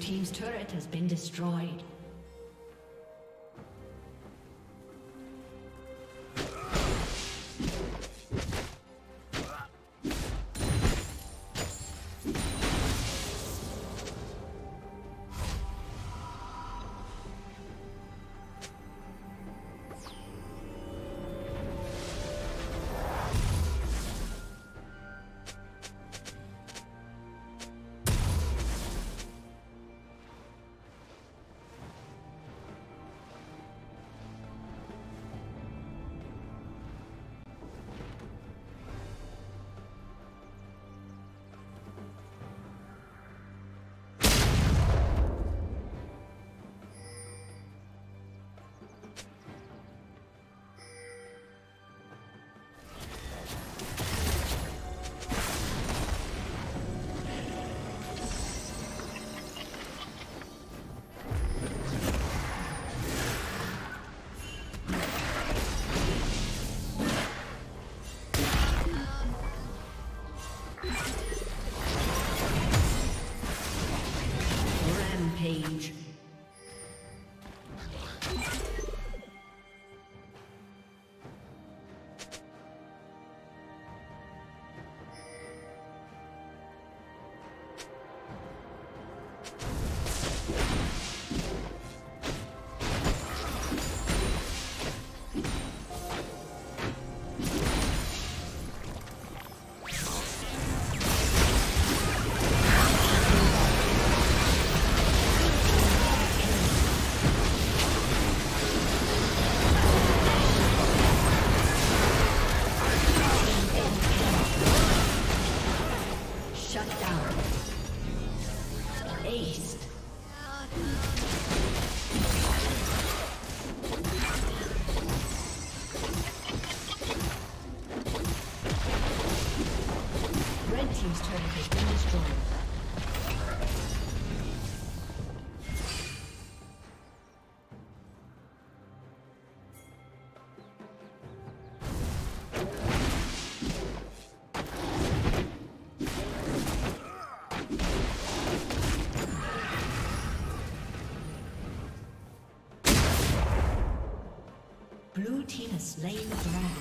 Team's turret has been destroyed. Page. Blue team has slain the dragon.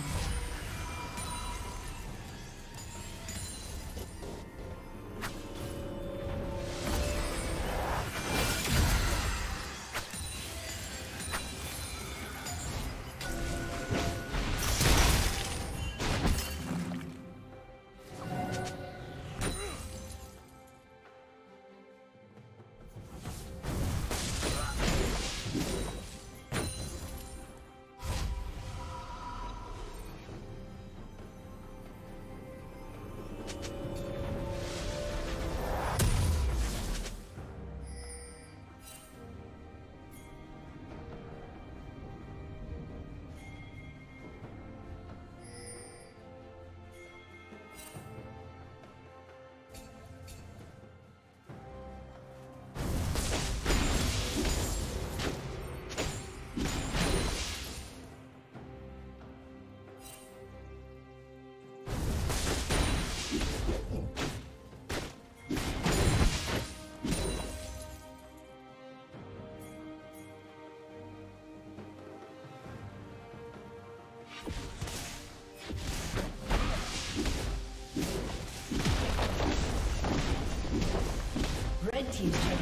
team's turret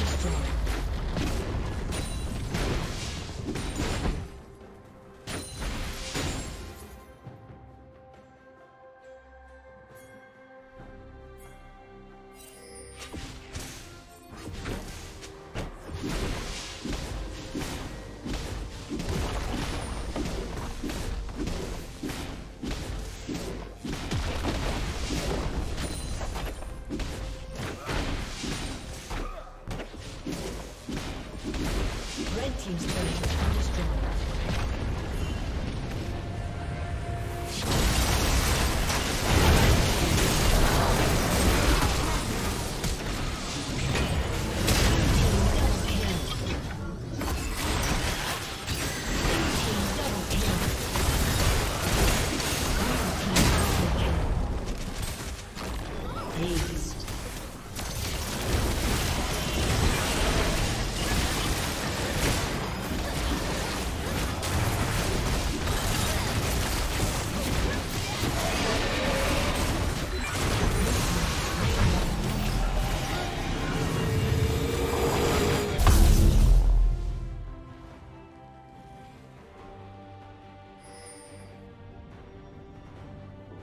has been destroyed.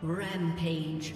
Rampage.